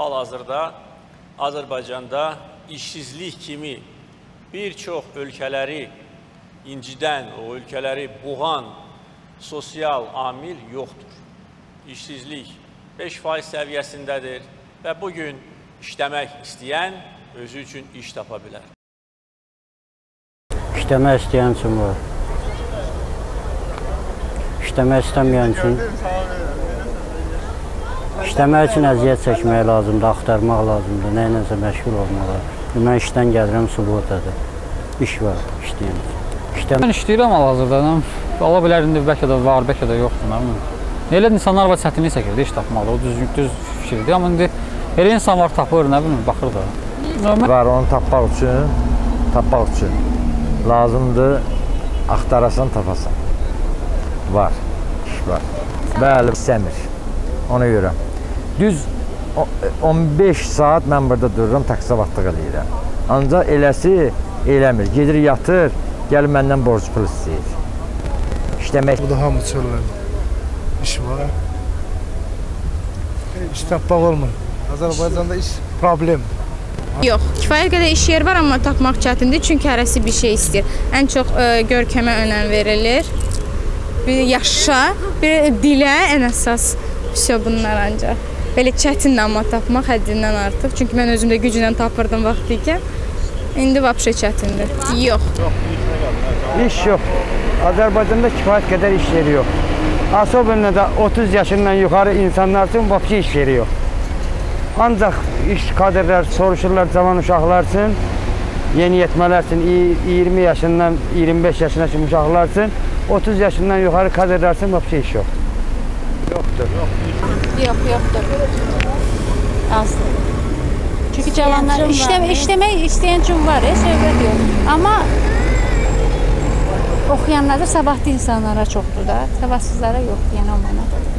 hal-hazırda Azərbaycanda işsizlik kimi bir çox ölkələri incidən, o ölkələri boğan sosial amil yoxdur. İşsizlik 5% səviyyəsindədir və bugün işləmək istəyən özü üçün iş tapa bilər. İşləmək istəyən üçün var. İşləmək istəməyən üçün, işləmək üçün əziyyət çəkmək lazımdır, axtarmaq lazımdır, nəyləsə məşğul olmalı. Mən işdən gəlirəm, subotadır. İş var, işləyəm. Mən işləyirəm hal-hazırda. Ola bilər, indi bəlkə də var, bəlkə də yoxdur. Elə insanlar var, çətinlik çəkirdi, iş tapmalı. O düz fikirdir. Amma indi elə insan var, tapır, nə bilmir, baxır da. Var, onu tapmaq üçün lazımdır, axtarasan, tapasan. Var, iş var. Bəli, istəmir. Ona görə. Düz 15 saat mən burada dururam, təqsavatlıq eləyirəm. Ancaq eləsi eləmir. Gedir, yatır, gəlir məndən borcu pul istəyir. İşləmək. Bu da hamı çöllədi. İş var. İş tapmaq olmur. Azərbaycanda iş problem. Yox, kifayət qədər iş yeri var, amma tapmaq çətindir. Çünki hərəsi bir şey istəyir. Ən çox görkəmə önəm verilir. Bir yaşa, bir dilə ən əsas şey bunlar ancaq. Belə çətinlə amma tapmaq həddindən artıq. Çünki mən özümdə gücünlə tapırdım vaxt ikən. İndi vəbşə çətindir. Yox. İş yox. Azərbaycanda kifayət qədər iş yeri yox. Asobunla da 30 yaşından yuxarı insanlar üçün vəbşə iş yeri yox. Ancaq iş kadrlər soruşurlar zaman uşaqlar üçün, yeni yetmələr üçün, 20 yaşından 25 yaşına kimi uşaqlar üçün. 30 yaşından yuxarı kadrlar üçün vəbşə iş yoxdur. Yoxdur. Azdır. Çünki cavanlar işləmək istəyən üçün var, söhbət yox. Amma oxuyanlar da sabahlı insanlara çoxdur da, sabahsızlara yox deyən o mənə.